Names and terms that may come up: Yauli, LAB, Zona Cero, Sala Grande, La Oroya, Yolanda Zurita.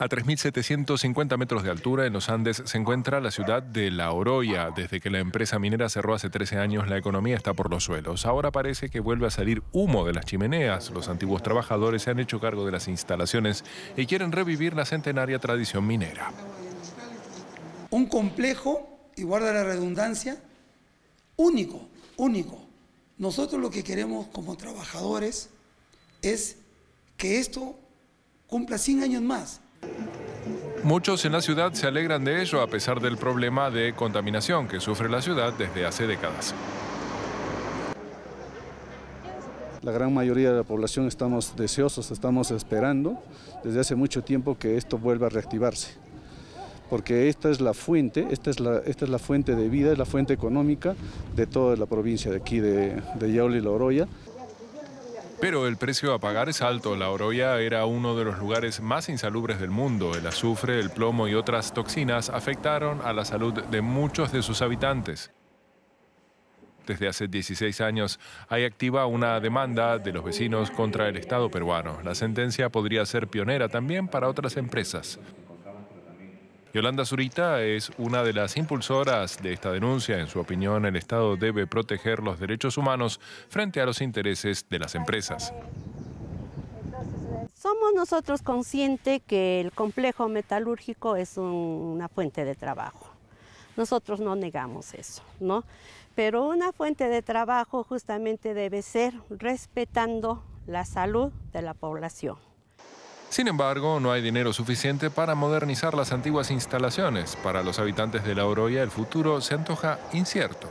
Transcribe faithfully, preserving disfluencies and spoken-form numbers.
A tres mil setecientos cincuenta metros de altura, en los Andes, se encuentra la ciudad de La Oroya. Desde que la empresa minera cerró hace trece años, la economía está por los suelos. Ahora parece que vuelve a salir humo de las chimeneas. Los antiguos trabajadores se han hecho cargo de las instalaciones y quieren revivir la centenaria tradición minera. Un complejo, y guarda la redundancia, único, único. Nosotros lo que queremos como trabajadores es que esto cumpla cien años más. Muchos en la ciudad se alegran de ello a pesar del problema de contaminación que sufre la ciudad desde hace décadas. La gran mayoría de la población estamos deseosos, estamos esperando desde hace mucho tiempo que esto vuelva a reactivarse. Porque esta es la fuente, esta es la, esta es la fuente de vida, es la fuente económica de toda la provincia de aquí, de, de Yauli y La Oroya. Pero el precio a pagar es alto. La Oroya era uno de los lugares más insalubres del mundo. El azufre, el plomo y otras toxinas afectaron a la salud de muchos de sus habitantes. Desde hace dieciséis años hay activa una demanda de los vecinos contra el Estado peruano. La sentencia podría ser pionera también para otras empresas. Yolanda Zurita es una de las impulsoras de esta denuncia. En su opinión, el Estado debe proteger los derechos humanos frente a los intereses de las empresas. Somos nosotros conscientes que el complejo metalúrgico es un, una fuente de trabajo. Nosotros no negamos eso, ¿no? Pero una fuente de trabajo justamente debe ser respetando la salud de la población. Sin embargo, no hay dinero suficiente para modernizar las antiguas instalaciones. Para los habitantes de La Oroya, el futuro se antoja incierto.